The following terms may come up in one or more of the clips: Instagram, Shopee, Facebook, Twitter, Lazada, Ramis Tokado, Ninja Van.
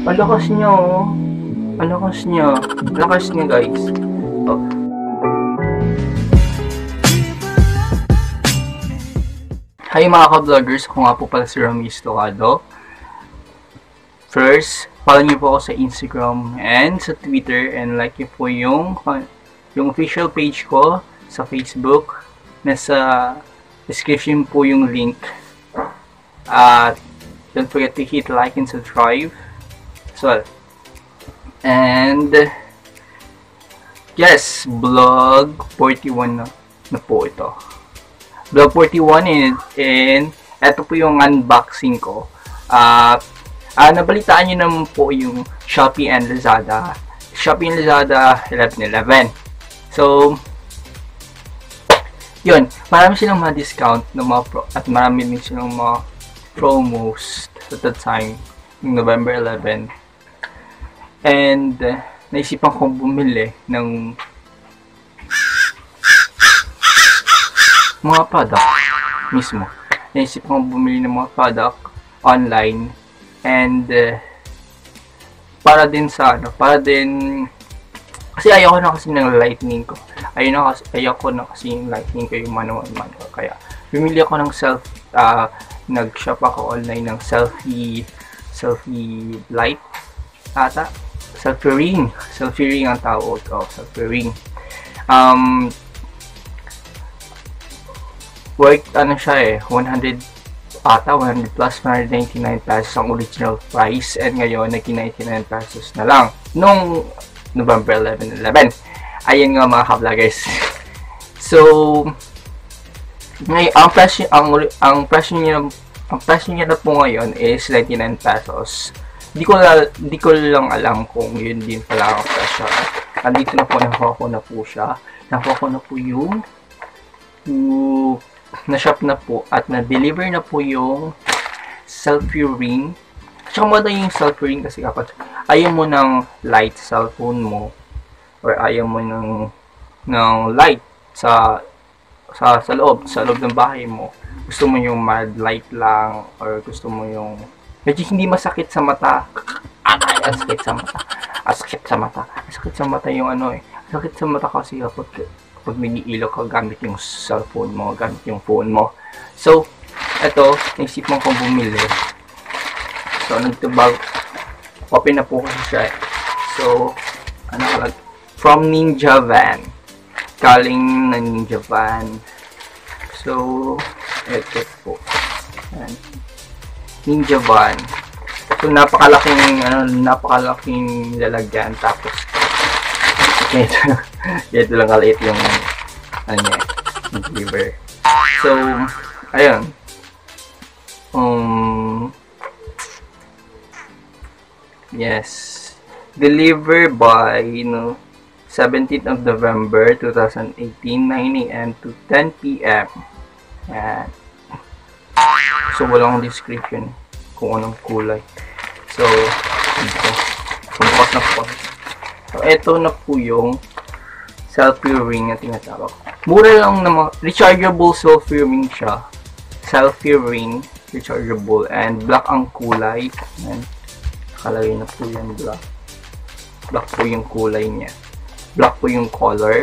Malakas nyo, oh. Malakas nyo. Malakas nyo, guys. Oh. Hi mga ka-vloggers, ako nga po pala si Ramis Tokado. First, follow nyo po ako sa Instagram and sa Twitter, and like nyo po yung official page ko sa Facebook. Nasa description po yung link. At don't forget to hit like and subscribe. So, and yes, vlog 41 na po ito. Vlog 41 and eto po yung unboxing ko. Nabalitaan nyo naman po yung Shopee and Lazada. Shopee and Lazada 11/11. So, yun. Marami silang mga discount ng mga at marami din silang mga promos at that time, November 11. And naisipan kong bumili ng mga product mismo. Naisipan kong bumili ng mga product online, and para din sa ano, para din kasi ayoko na kasi ng lightning ko. Ayoko na kasi yung lightning ko, yung manual. Kaya bumili ako ng nag-shop ako online ng selfie light ata, selfie ring ang tawag ko, selfie ring. Worth ano siya eh, 199 pesos ang original price, and ngayon naging 99 pesos na lang nung November 11/11. Ayan nga mga ka-vloggers. So ngayon, ang presyo niya na po ngayon is 99 pesos. Di ko lang alam kung yun din pala ang presyo. Andito na po, nakuha ko na po yung na-shop na po at na-deliver na po yung selfie ring. Tsaka mo na yung selfie ring kasi kapag ayaw mo ng light sa cellphone mo, or ayaw mo ng light sa loob ng bahay mo, gusto mo yung mild light lang, or gusto mo yung medyo hindi masakit sa mata. Ang sakit sa mata yung ano eh, sakit sa mata kasi kapag nag-iilaw ka gamit yung cellphone mo, gamit yung phone mo. So eto, naisip mo kung bumili. So nagtubag open na po kasi siya eh. So ano, from Ninja Van, galing na Ninja Van. So, eto po. Ayan. Ninja Van. So, napakalaking lalagyan. Tapos, ito lang kaliit yung ano niya, deliver. So, ayun. Yes. Deliver by, you know, 17th of November 2018, 9 AM to 10 PM. Ayan. So walang description kung anong kulay. So ito, bukas na po. So ito na po yung selfie ring na tinatawag. Mura lang naman, rechargeable selfie ring siya. Selfie ring, rechargeable, and black ang kulay. Ayan. Nakalagay na po yung black. Black po yung kulay niya. Black po yung color,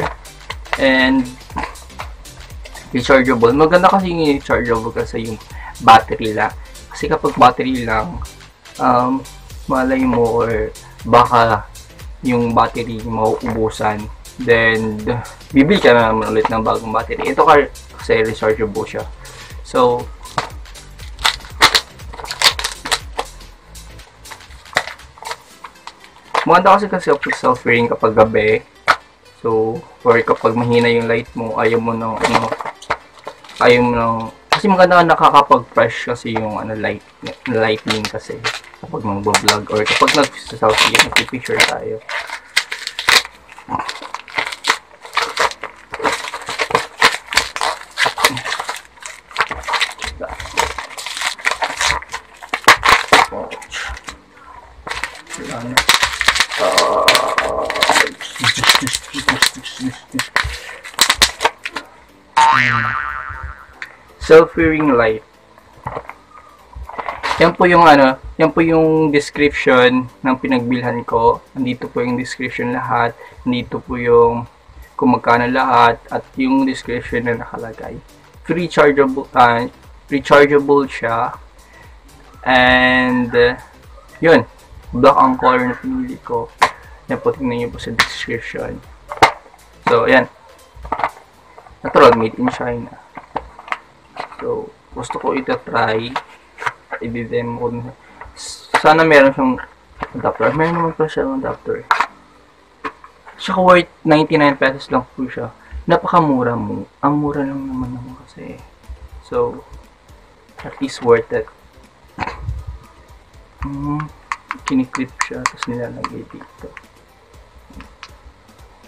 and rechargeable. Maganda kasi yung rechargeable kasi yung battery lang. Kasi kapag battery lang, malay mo or baka yung battery mauubusan, then bibili ka na naman ulit ng bagong battery. Ito kasi rechargeable siya. So maganda kasi yung selfie ring kapag gabi. So, or kapag mahina yung light mo, kasi maganda na nakakapag-fresh kasi yung ano, lightning kasi kapag mag-vlog or kapag nag-selfie, nag-picture tayo. Selfie ring light. Yan Yan po yung description ng pinagbilhan ko. Nandito po yung description lahat. Nandito po yung kung magkano lahat at yung description na nakalagay. Free chargeable, rechargeable siya. And yun, black ang color na pinili ko. Yan po, tingnan nyo po sa description. So, yan. Natural, made in China. So, gusto ko itatry. I-demo ko. Sana meron siyang adapter. Meron naman po siyang adapter. Siya worth 99 pesos lang po siya. Napakamura mo. Ang mura lang naman naman kasi. So, at least worth it. Kiniklip siya. Tapos nilalagay dito.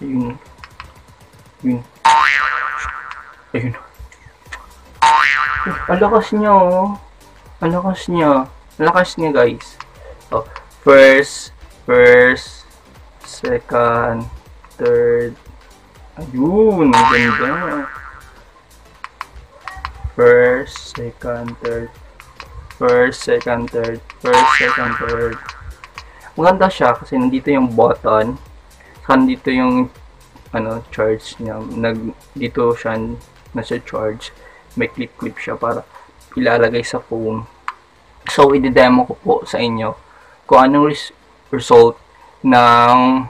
Ayun. Ayun. Ayun. Ang lakas niya, oh. Ang lakas niya. Ang lakas niya, guys. Oh, first, second, third. Ayun, ganda. First, second, third. First, second, third. First, second, third. Maganda siya kasi nandito yung button. Saan dito yung ano, charge niya. Dito siya nasa charge. May clip siya para ilalagay sa phone. So, i-demo ko po sa inyo kung anong result ng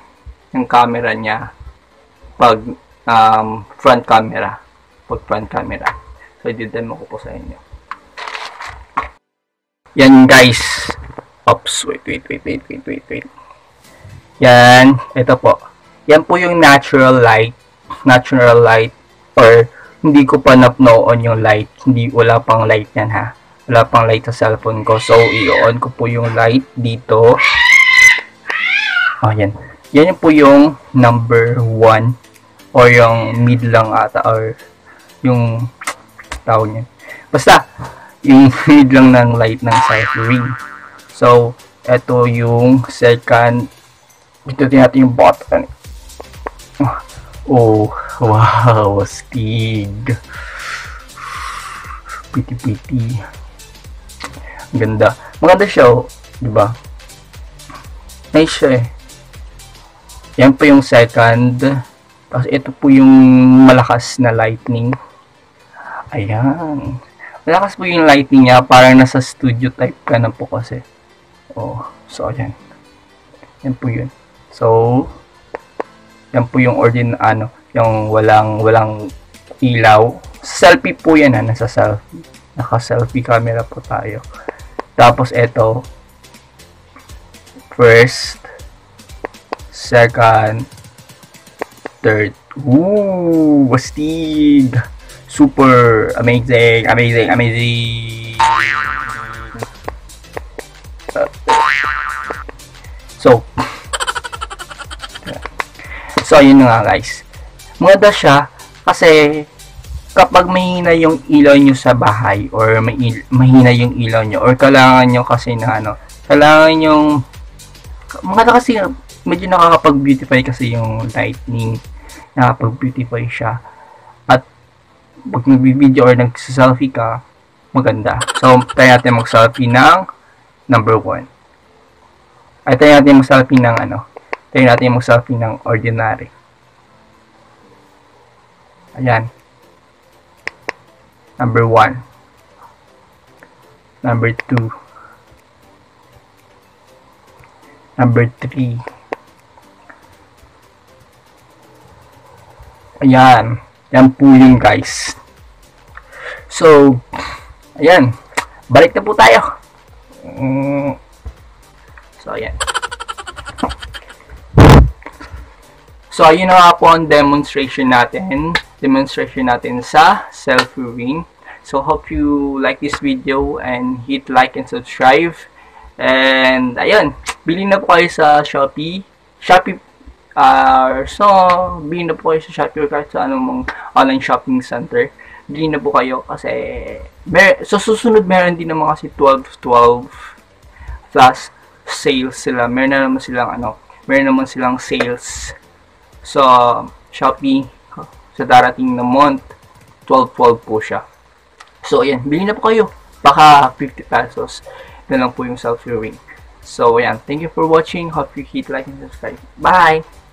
camera niya pag front camera. Pag front camera. So, i-demo ko po sa inyo. Yan, guys. Oops, wait. Yan, ito po. Yan po yung natural light or hindi ko pa na-on yung light. Wala pang light yan, ha. Wala pang light sa cellphone ko. So, i-on ko po yung light dito. Oh, yan. Yan po yung number 1 or yung mid lang ata or yung tawag niya. Basta, yung mid lang ng light ng side ring. So, eto yung second. Ito din natin yung button. Oh, wow, stig. Piti. Ganda. Maganda siya, oh. Diba? Nice siya, eh. Yan po yung second. Tapos ito po yung malakas na lightning. Ayan. Malakas po yung lightning niya. Parang nasa studio type ka na po kasi. Oh, so ayan. Yan po yun. So, yan po yung yung walang ilaw. Selfie po yan, ha, nasa selfie. Naka-selfie camera po tayo. Tapos eto, first, second, third. Ooh, wastig! Super! Amazing! So, ayun nga, guys. Maganda siya kasi kapag mahina yung ilaw nyo sa bahay or mahina yung ilaw nyo or kailangan nyo kasi na ano, kailangan yung maganda kasi medyo nakakapag-beautify kasi yung lightning. Nakakapag-beautify siya. At pag nag-video or nag-selfie ka, maganda. So, tayo natin mag-selfie ng number 1. Ay, tayo natin mag-selfie ng Tayo natin mag-selfie ng ordinary. Ayan. Number 1. Number 2. Number 3. Ayan. Yan po yun, guys. So, ayan. Balik na po tayo. So, ayan. So, ayun na nga po ang demonstration natin sa selfie ring. So, hope you like this video and hit like and subscribe. And, ayun, bili na po kayo sa Shopee. Bili na po kayo sa Shopee or kahit sa anong online shopping center. Bili na po kayo kasi, so susunod meron din naman kasi 12/12 plus sales sila. Meron naman silang sales sa Shopee sa darating na month. 12/12 po siya. So, ayan. Bili na po kayo. Baka 50 pesos. na lang po yung self-sewing. So, ayan. Thank you for watching. Hope you hit like and subscribe. Bye!